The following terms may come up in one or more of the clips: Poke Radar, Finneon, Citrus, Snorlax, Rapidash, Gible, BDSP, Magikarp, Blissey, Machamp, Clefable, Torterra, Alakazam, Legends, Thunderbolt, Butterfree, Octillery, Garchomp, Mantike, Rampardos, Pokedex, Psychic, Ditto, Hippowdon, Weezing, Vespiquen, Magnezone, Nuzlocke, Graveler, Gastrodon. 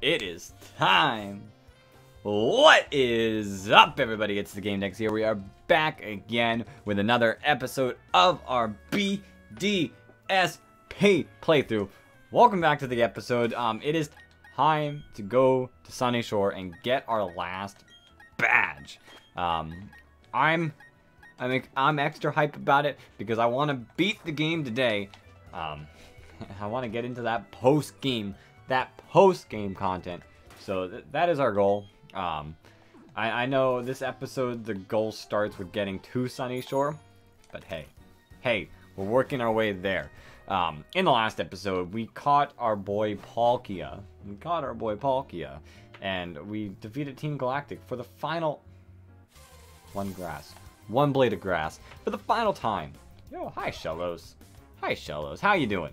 It is time! What is up, everybody? It's The GameDex here. We are back again with another episode of our BDSP playthrough. Welcome back to the episode. It is time to go to Sunny Shore and get our last badge. I'm extra hype about it because I want to beat the game today. I want to get into that post-game content. So that is our goal. I know this episode the goal starts with getting to Sunny Shore, but hey, we're working our way there. In the last episode, we caught our boy Palkia. And we defeated Team Galactic for the final one blade of grass for the final time. Yo, hi Shellos. How you doing?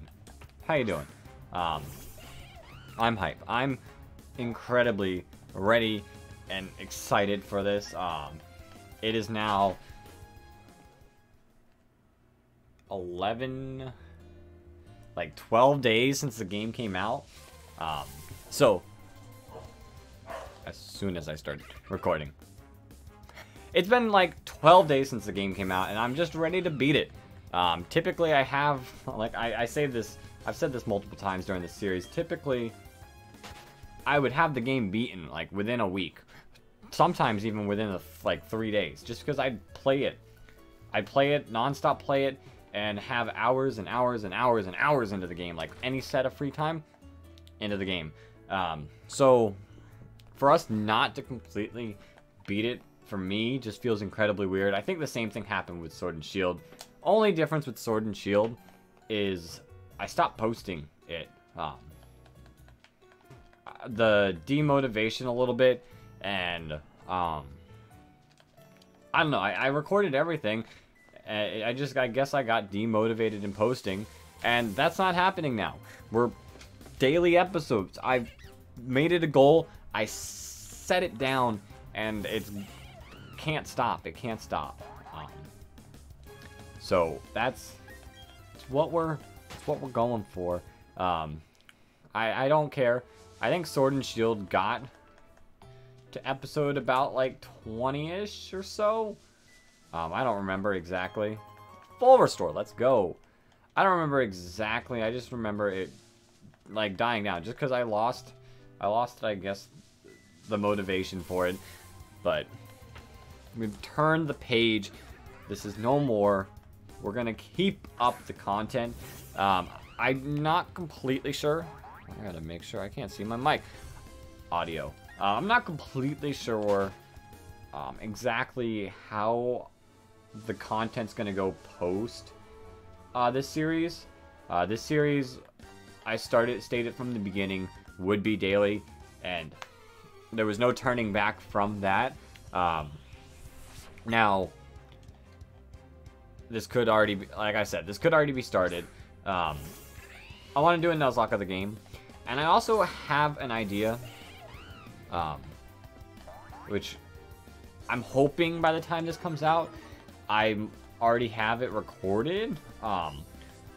I'm hype. I'm incredibly ready and excited for this. It is now 11, like 12 days since the game came out. So as soon as I started recording, it's been like 12 days since the game came out, and I'm just ready to beat it. Typically, I have, like, I say this, I've said this multiple times during the series. Typically, I would have the game beaten, like, within a week. Sometimes even within, like, 3 days. Just because I'd play it. Non-stop play it, and have hours and hours and hours and hours into the game. Like, any set of free time, into the game. So, for us not to completely beat it, for me, just feels incredibly weird. I think the same thing happened with Sword and Shield. Only difference with Sword and Shield is I stopped posting it. The demotivation a little bit, and I don't know, I recorded everything, and I guess I got demotivated in posting, and that's not happening now. We're daily episodes. I've made it a goal, I set it down, and it's can't stop. It can't stop. So it's what we're going for. I don't care. I think Sword and Shield got to episode about like 20-ish or so. I don't remember exactly. Full restore. Let's go. I don't remember exactly. I just remember it like dying down just because I lost. I guess the motivation for it, but. We've turned the page. This is no more. We're gonna keep up the content. I'm not completely sure. I gotta make sure I can't see my mic. Audio. I'm not completely sure exactly how the content's gonna go post this series. This series, I stated from the beginning, would be daily, and there was no turning back from that. Now, this could already be, like I said, this could already be started. I want to do a Nuzlocke of the game. And I also have an idea, which I'm hoping by the time this comes out, I already have it recorded. I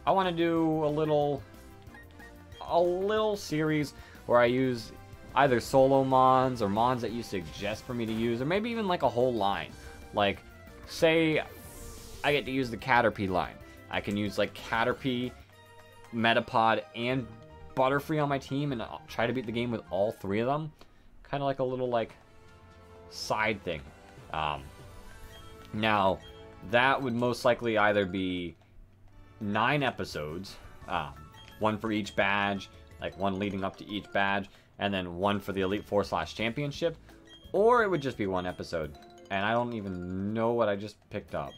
want to do a little series where I use either solo mons or mons that you suggest for me to use, or maybe even like a whole line. Like, say I get to use the Caterpie line. I can use, like, Caterpie, Metapod, and Butterfree on my team, and I'll try to beat the game with all three of them. Kind of like a little, like, side thing. Now, that would most likely either be 9 episodes, one for each badge, like one leading up to each badge, and then one for the Elite Four / Championship, or it would just be one episode. And I don't even know what I just picked up.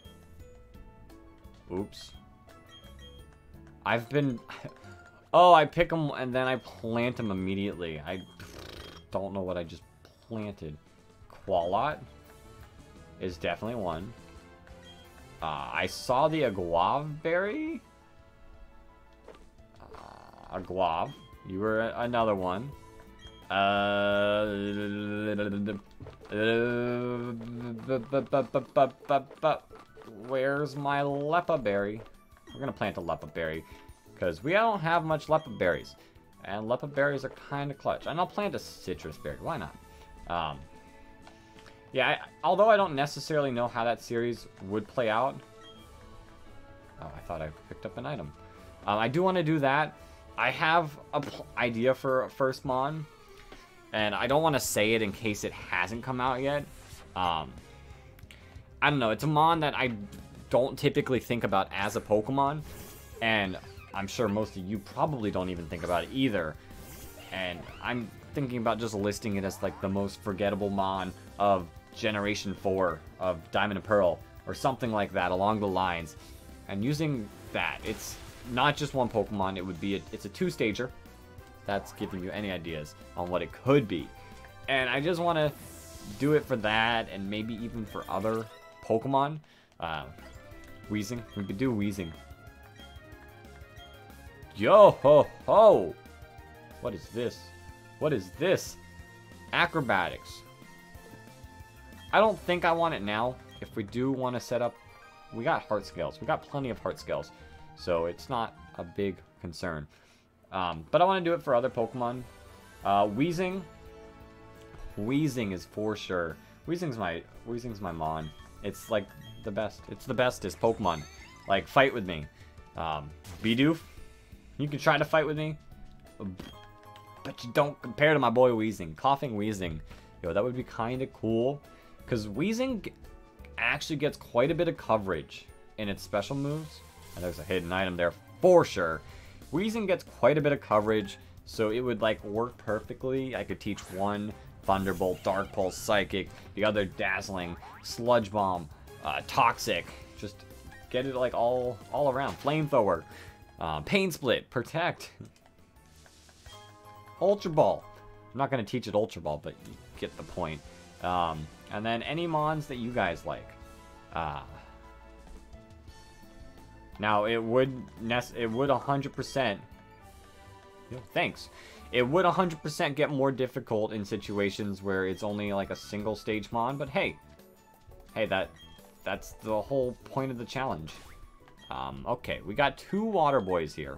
Oops. I've been... Oh, I pick them and then I plant them immediately. I don't know what I just planted. Qualot is definitely one. I saw the aguav berry. Aguav. You were another one. Where's my Lepa berry? We're gonna plant a Lepa berry because we don't have much Lepa berries. And Lepa berries are kind of clutch. And I'll plant a Citrus berry. Why not? Although I don't necessarily know how that series would play out. Oh, I thought I picked up an item. I do want to do that. I have an idea for a first Mon. And I don't want to say it in case it hasn't come out yet. I don't know. It's a Mon that I don't typically think about as a Pokemon. And I'm sure most of you probably don't even think about it either. And I'm thinking about just listing it as like the most forgettable Mon of Generation 4 of Diamond and Pearl. Or something like that along the lines. And using that, it's not just one Pokemon. It would be it's a two-stager. That's giving you any ideas on what it could be. And I just want to do it for that and maybe even for other Pokemon. Weezing. We could do Weezing. Yo ho ho! What is this? What is this? Acrobatics. I don't think I want it now. If we do want to set up... We got heart scales. We got plenty of heart scales. So it's not a big concern. But I want to do it for other Pokemon. Weezing. Weezing is for sure. Weezing's my Mon. It's like the best. It's the bestest Pokemon. Like, fight with me. Bidoof. You can try to fight with me. But you don't compare to my boy Weezing. Coughing Weezing. Yo, that would be kind of cool. Because Weezing actually gets quite a bit of coverage in its special moves. And there's a hidden item there for sure. Weezing gets quite a bit of coverage, so it would like work perfectly. I could teach one Thunderbolt, Dark Pulse, Psychic, the other Dazzling, Sludge Bomb, Toxic. Just get it like all around. Flamethrower, Pain Split, Protect, Ultra Ball. I'm not gonna teach it Ultra Ball, but you get the point. And then any Mons that you guys like. Now, it would 100%... Thanks. It would 100% get more difficult in situations where it's only like a single stage Mon, but hey. Hey, that's the whole point of the challenge. Okay, we got two Water Boys here.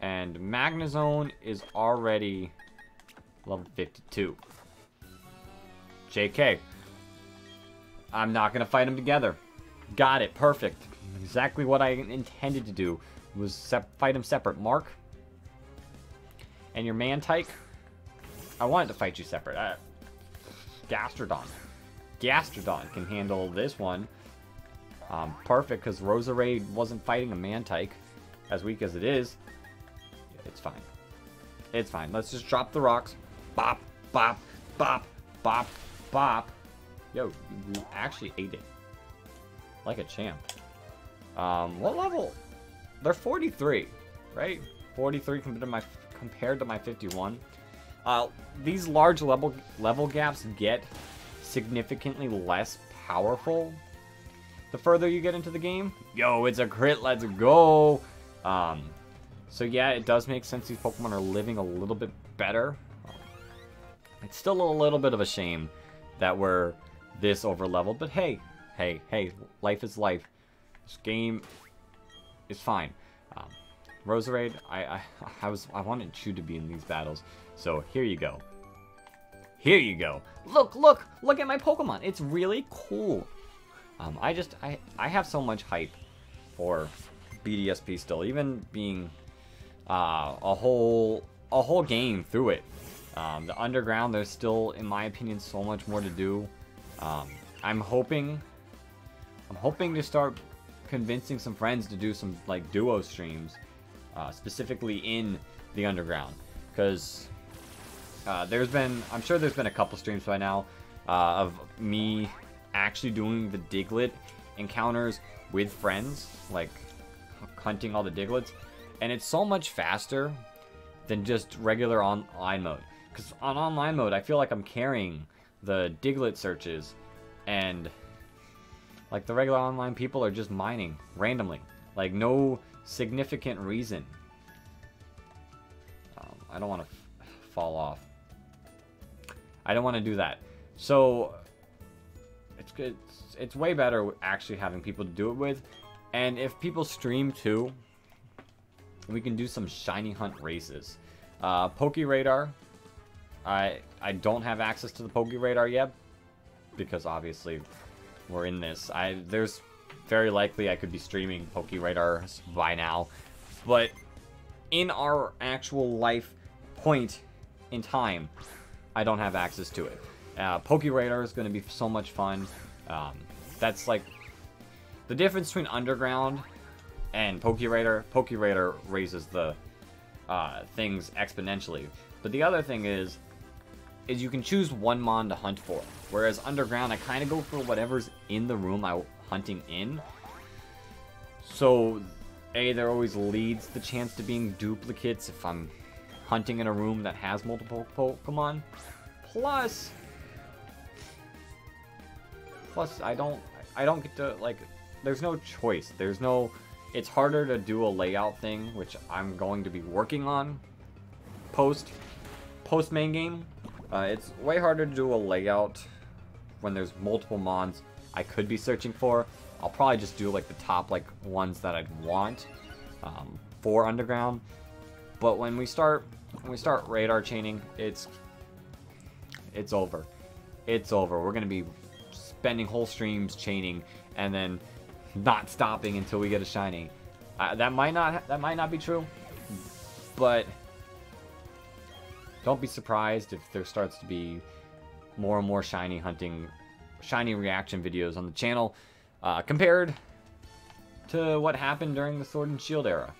And Magnezone is already level 52. JK. I'm not going to fight them together. Got it. Perfect. Exactly what I intended to do was fight them separate. Mark. And your Mantike. I wanted to fight you separate. Gastrodon. Gastrodon can handle this one. Perfect, because Roserade wasn't fighting a Mantike. As weak as it is. It's fine. It's fine. Let's just drop the rocks. Bop, bop, bop, bop, bop. Yo, we actually ate it. Like a champ. What level? They're 43, right? 43 compared to my 51. These large level gaps get significantly less powerful the further you get into the game. Yo, it's a crit. Let's go. So yeah, it does make sense these Pokemon are living a little bit better. It's still a little bit of a shame that we're this over leveled, but hey. Hey, life is life. This game is fine. Roserade, I wanted you to be in these battles, so here you go. Here you go. Look at my Pokemon. It's really cool. I have so much hype for BDSP still, even being a whole game through it. The underground, there's still, in my opinion, so much more to do. I'm hoping to start convincing some friends to do some like duo streams, specifically in the underground, because I'm sure there's been a couple streams by now of me actually doing the Diglett encounters with friends, like hunting all the Diglets, and it's so much faster than just regular online mode. Because on online mode, I feel like I'm carrying the Diglett searches, and like the regular online people are just mining randomly, like no significant reason. I don't want to fall off. I don't want to do that. So it's way better actually having people to do it with, and if people stream too, and we can do some shiny hunt races. Poke Radar. I don't have access to the Poke Radar yet, because obviously we're in this. There's very likely I could be streaming Poke Radar by now, but in our actual life point in time, I don't have access to it. Poke Radar is going to be so much fun. That's like the difference between Underground and Poke Radar. Poke Radar raises the things exponentially, but the other thing is you can choose one mon to hunt for, whereas Underground I kind of go for whatever's in the room I'm hunting in. So A, there always leads the chance to being duplicates if I'm hunting in a room that has multiple Pokemon. Plus I don't get to, like, there's no choice. There's no, it's harder to do a layout thing, which I'm going to be working on post main game. It's way harder to do a layout when there's multiple mons I could be searching for. I'll probably just do like the top like ones that I'd want for Underground. But when we start radar chaining, it's over. It's over. We're gonna be spending whole streams chaining and then not stopping until we get a shiny. That might not be true, but don't be surprised if there starts to be more and more shiny hunting, shiny reaction videos on the channel, compared to what happened during the Sword and Shield era.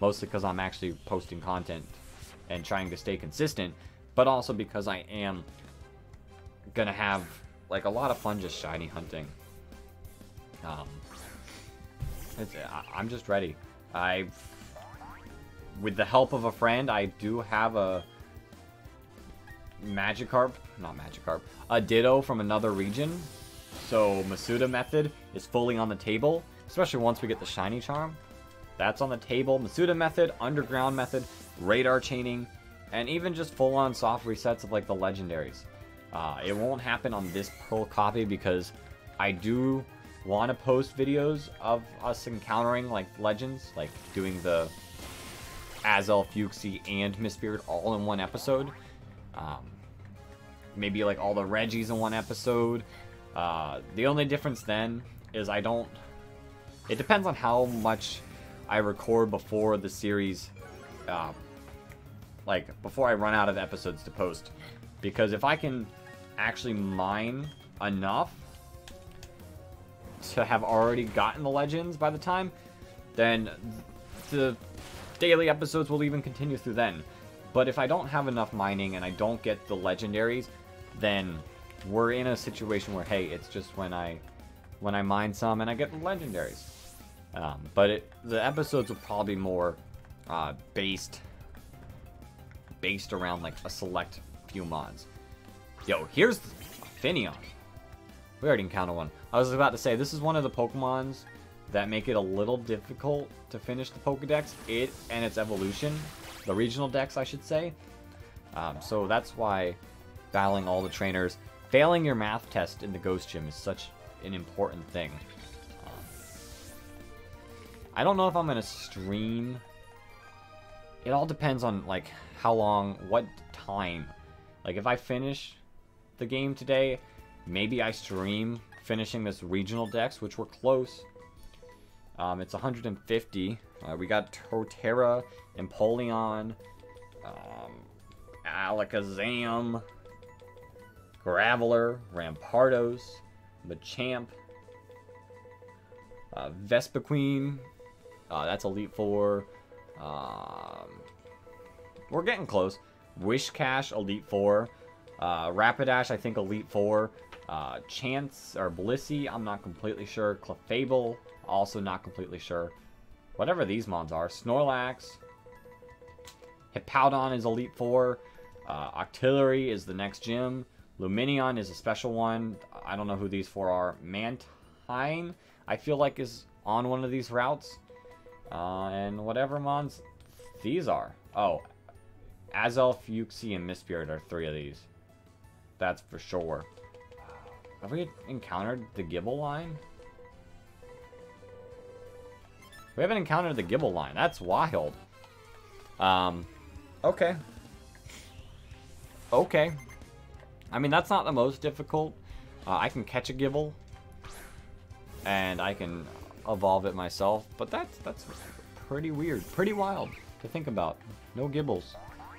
Mostly because I'm actually posting content and trying to stay consistent, but also because I am gonna have like a lot of fun just shiny hunting. I'm just ready. With the help of a friend, I do have a Magikarp, not Magikarp, a Ditto from another region. So Masuda method is fully on the table, especially once we get the shiny charm. That's on the table. Masuda method, Underground method, radar chaining, and even just full-on soft resets of like the legendaries. It won't happen on this Pearl copy because I do want to post videos of us encountering like Legends, like doing the Azelf, Uxie, and Miss Spirit all in one episode. Maybe like all the Reggies in one episode. The only difference then is I don't... It depends on how much I record before the series, like before I run out of episodes to post. Because if I can actually mine enough to have already gotten the Legends by the time, then the daily episodes will even continue through then. But if I don't have enough mining and I don't get the legendaries, then we're in a situation where, hey, it's just when I mine some and I get the legendaries. The episodes will probably be more based around like a select few mons. Yo, here's Finneon. We already encountered one. I was about to say, this is one of the Pokemons that make it a little difficult to finish the Pokedex, it and its evolution, the regional dex I should say. So that's why battling all the trainers, failing your math test in the ghost gym is such an important thing. I don't know if I'm gonna stream. It all depends on like how long, what time. Like if I finish the game today, maybe I stream finishing this regional dex, which we're close. It's 150. We got Torterra, Empoleon, Alakazam, Graveler, Rampardos, Machamp, Vespiquen. That's Elite Four. We're getting close. Wishcash, Elite Four. Rapidash, I think Elite Four. Chance or Blissey, I'm not completely sure. Clefable, also not completely sure. Whatever these mons are. Snorlax. Hippowdon is Elite Four. Octillery is the next gym. Luminion is a special one. I don't know who these four are. Mantine, I feel like, is on one of these routes. And whatever mons these are. Oh. Azelf, Uxie, and Mistbeard are three of these. That's for sure. Have we encountered the Gible line? We haven't encountered the Gible line. That's wild. Okay. Okay. I mean, that's not the most difficult. I can catch a Gible. And I can evolve it myself. But that's pretty weird. Pretty wild to think about. No Gibbles.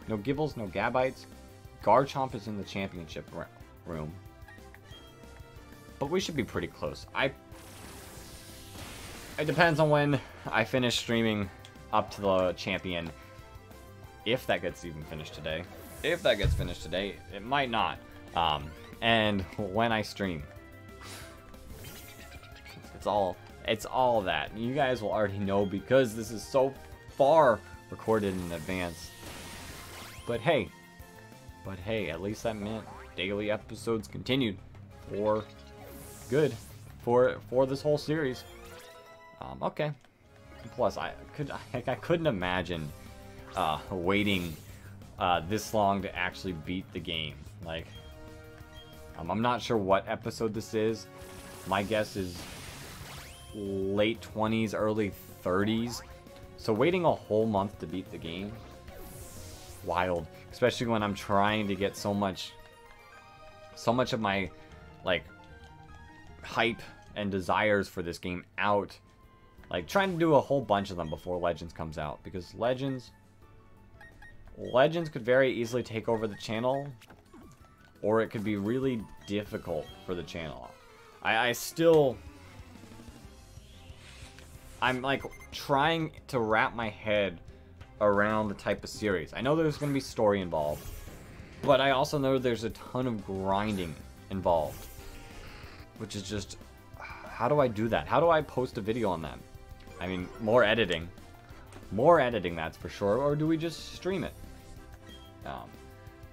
No Gibbles, no Gabites. Garchomp is in the championship room. But we should be pretty close. It depends on when I finish streaming up to the champion. If that gets even finished today. If that gets finished today, it might not. And when I stream. It's all that. You guys will already know because this is so far recorded in advance. But hey, at least that meant daily episodes continued for good for this whole series. Okay. Plus, I couldn't imagine waiting this long to actually beat the game. Like, I'm not sure what episode this is. My guess is late 20s, early 30s. So waiting a whole month to beat the game, wild. Especially when I'm trying to get so much of my like hype and desires for this game out. Like, trying to do a whole bunch of them before Legends comes out. Because Legends could very easily take over the channel. Or it could be really difficult for the channel. I'm, like, trying to wrap my head around the type of series. I know there's going to be story involved. But I also know there's a ton of grinding involved. Which is just... how do I do that? How do I post a video on that? I mean, more editing, that's for sure. Or do we just stream it?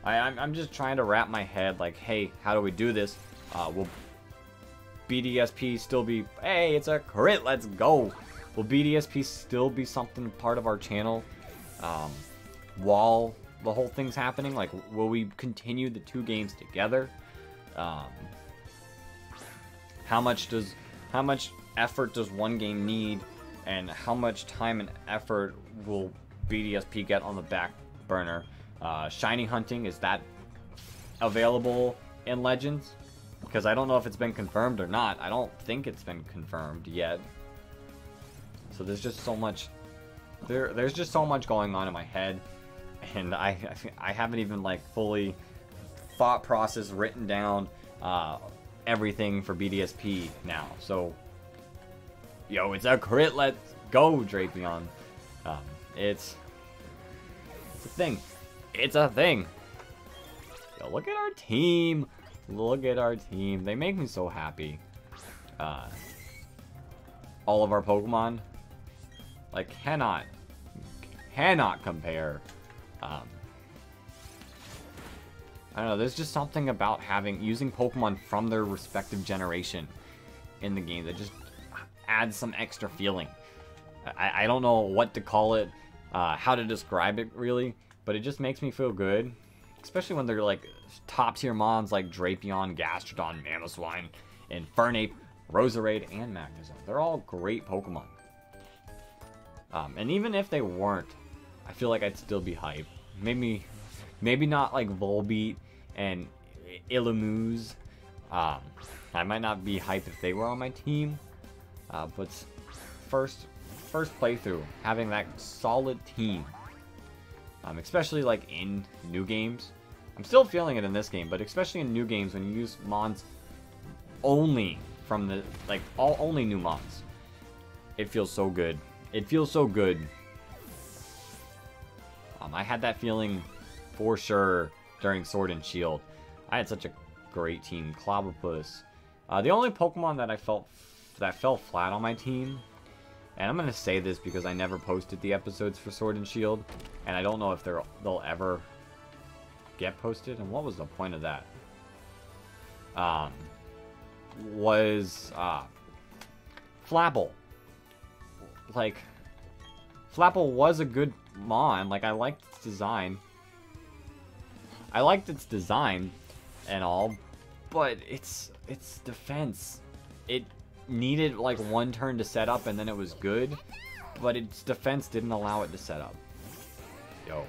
I'm just trying to wrap my head like, hey, how do we do this? Will BDSP still be, hey, it's a crit, let's go. Will BDSP still be something part of our channel while the whole thing's happening? Like, will we continue the two games together? How much effort does one game need, and how much time and effort will BDSP get on the back burner? Shiny hunting, is that available in Legends? Because I don't know if it's been confirmed or not. I don't think it's been confirmed yet. So there's just so much. There's just so much going on in my head, and I haven't even like fully thought process written down everything for BDSP now. So, yo, it's a crit. Let's go, Drapion. It's a thing. It's a thing. Yo, look at our team. Look at our team. They make me so happy. All of our Pokemon, like, cannot compare. I don't know. There's just something about using Pokemon from their respective generation in the game that just adds some extra feeling. I don't know what to call it, how to describe it really. But it just makes me feel good, especially when they're like top tier mons like Drapion, Gastrodon, Mamoswine, Infernape, Roserade, and Magnezone. They're all great Pokemon. And even if they weren't, I feel like I'd still be hype. Maybe not like Volbeat and Illumuse. I might not be hype if they were on my team. But first playthrough, having that solid team. Especially like in new games. I'm still feeling it in this game, but especially in new games when you use mons only from the, like, only new mons. It feels so good. It feels so good. I had that feeling for sure during Sword and Shield. I had such a great team. Clobopus. The only Pokemon that I felt that fell flat on my team, and I'm going to say this because I never posted the episodes for Sword and Shield, and I don't know if they'll ever get posted. And what was the point of that? Flapple. Like, Flapple was a good mon. Like, I liked its design. I liked its design and all, but its defense, it needed like one turn to set up and then it was good. but its defense didn't allow it to set up. Yo.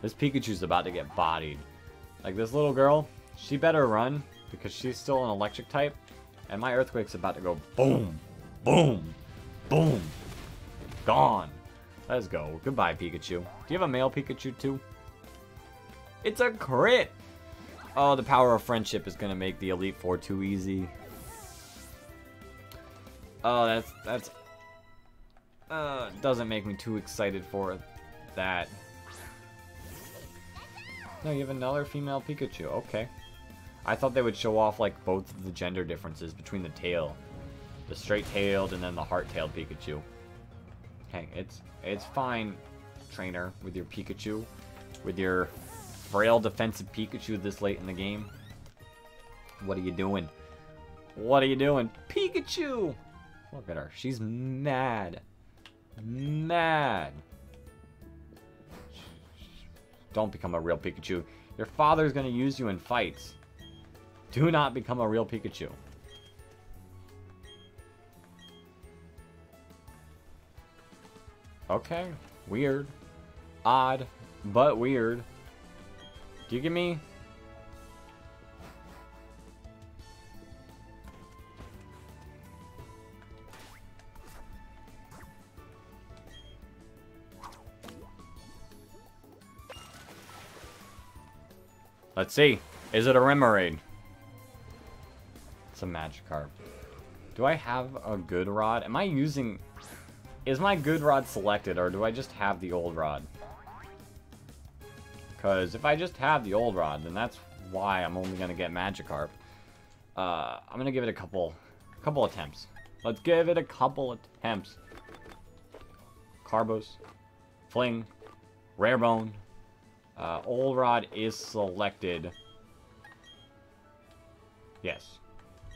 This Pikachu's about to get bodied. Like, this little girl, she better run, because she's still an electric type, and my Earthquake's about to go boom, boom, boom. Gone. Let's go. Goodbye, Pikachu. Do you have a male Pikachu, too? It's a crit! Oh, the power of friendship is gonna make the Elite Four too easy. Oh, that's... doesn't make me too excited for that. No, you have another female Pikachu. Okay. I thought they would show off, like, both of the gender differences between the tail. The straight-tailed and then the heart-tailed Pikachu. Hey, it's fine, trainer, with your Pikachu. With your frail defensive Pikachu this late in the game. What are you doing? What are you doing? Pikachu! Look at her. She's mad. Mad. Don't become a real Pikachu. Your father's going to use you in fights. Do not become a real Pikachu. Okay. Weird. Odd. But weird. Do you get me? Let's see. Is it a Remoraid? It's a Magikarp. Do I have a good rod? Am I using... Is my good rod selected, or do I just have the old rod? Because if I just have the old rod, then that's why I'm only going to get Magikarp. I'm going to give it a couple attempts. Let's give it a couple attempts. Carbos. Fling. Rarebone. Old rod is selected. Yes.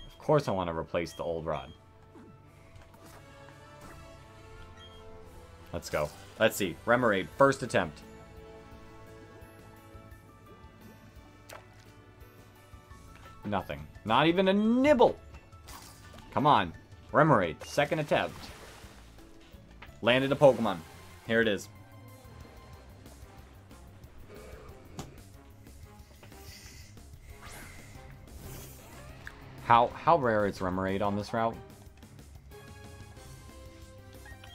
Of course I want to replace the old rod. Let's go. Let's see. Remoraid, first attempt. Nothing. Not even a nibble! Come on. Remoraid, second attempt. Landed a Pokemon. Here it is. How rare is Remoraid on this route?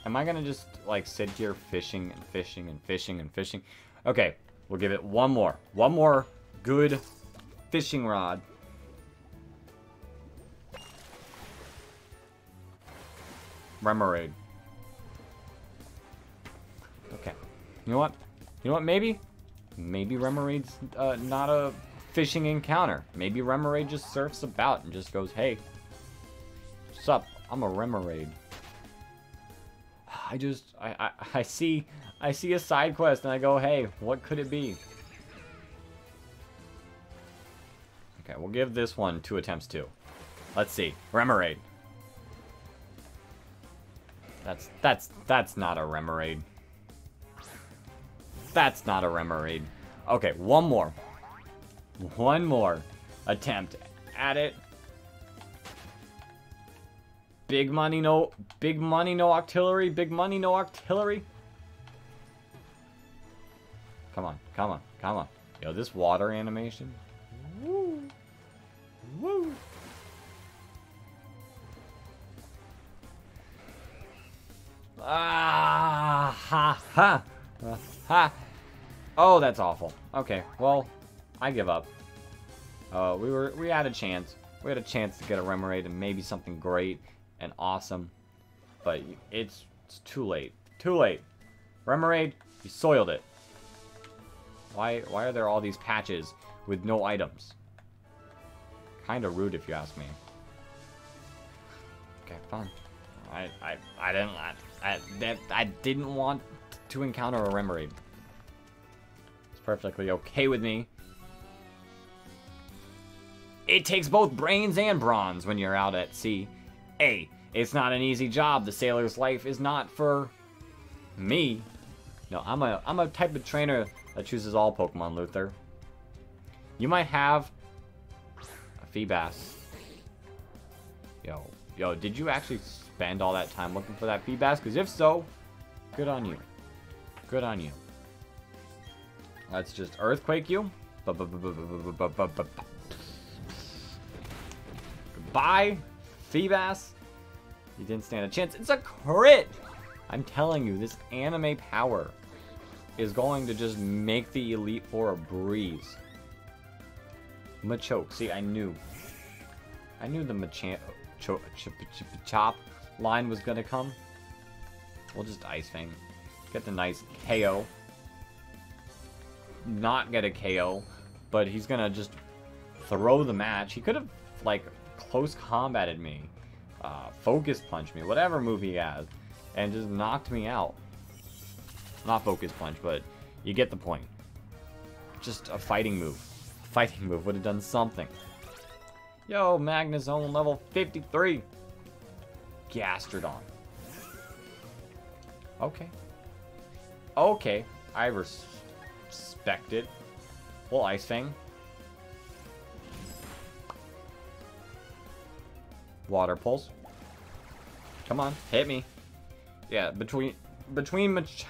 Am I gonna just, like, sit here fishing and fishing and fishing and fishing? Okay, we'll give it one more. One more good fishing rod. Remoraid. Okay. You know what? You know what? Maybe Remoraid's not a fishing encounter. Maybe Remoraid just surfs about and just goes, hey, what's up? I'm a Remoraid. I see a side quest and I go, hey, what could it be? Okay, we'll give this one 2 attempts too. Let's see. Remoraid. That's not a Remoraid. That's not a Remoraid. Okay, one more. One more attempt at it. Big money, no artillery. Big money, no artillery. Come on, come on, come on. Yo, this water animation. Woo. Woo. Ah, ha, ha, ha. Oh, that's awful. Okay, well, I give up. We had a chance. We had a chance to get a Remoraid and maybe something great and awesome, but it's too late. Too late. Remoraid, you soiled it. Why are there all these patches with no items? Kind of rude if you ask me. Okay, fine. I didn't want to encounter a Remoraid. It's perfectly okay with me. It takes both brains and bronze when you're out at sea. A, it's not an easy job. The sailor's life is not for me. No, I'm a type of trainer that chooses all Pokemon, Luther. You might have a Feebas. Yo, did you actually spend all that time looking for that Feebas? Because if so, Good on you. Good on you. Let's just earthquake you. Goodbye, Feebas. You didn't stand a chance. It's a crit! I'm telling you, this anime power is going to just make the Elite Four a breeze. Machoke. See, I knew. I knew the Machop line was going to come. We'll just Ice Fang. Get the nice KO. Not get a KO, but he's going to just throw the match. He could have, like, close combated me, focus punch me, whatever move he has, and just knocked me out. Not focus punch, but you get the point. Just a fighting move. Fighting move would have done something. Yo, Magnezone level 53. Gastrodon. Okay. Okay. I respect it. Well, Ice Fang. Water Pulse. Come on. Hit me. Yeah, between Machoke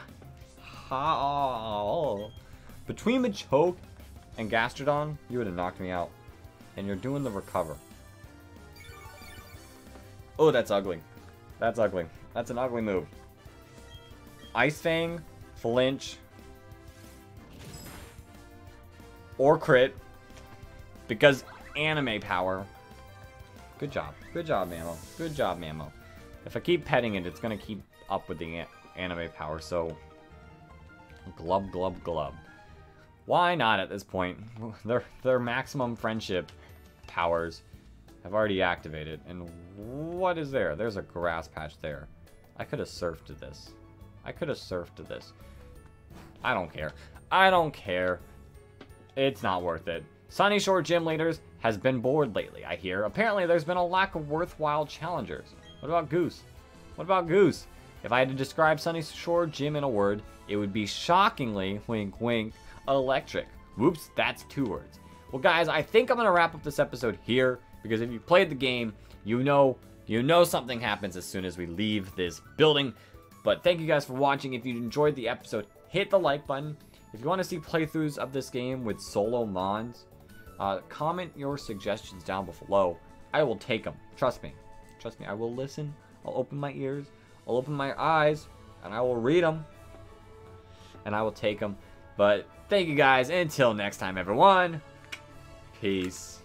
and Gastrodon, you would have knocked me out. And you're doing the recover. Oh, that's ugly. That's ugly. That's an ugly move. Ice Fang, flinch, or crit, because anime power. Good job. Good job, Mamo. Good job, Mamo. If I keep petting it, it's going to keep up with the anime power, so glub, glub, glub. Why not at this point? Their maximum friendship powers have already activated. And what is there? There's a grass patch there. I could have surfed to this. I could have surfed to this. I don't care. I don't care. It's not worth it. Sunny Shore Gym Leaders has been bored lately, I hear. Apparently, there's been a lack of worthwhile challengers. What about Goose? What about Goose? If I had to describe Sunny Shore Gym in a word, it would be shockingly, wink, wink, electric. Whoops, that's two words. Well, guys, I think I'm going to wrap up this episode here, because if you played the game, you know something happens as soon as we leave this building. But thank you guys for watching. If you enjoyed the episode, hit the like button. If you want to see playthroughs of this game with solo mons, comment your suggestions down below. I will take them. Trust me. Trust me. I will listen. I'll open my ears. I'll open my eyes. And I will read them. And I will take them. But thank you guys. Until next time, everyone. Peace.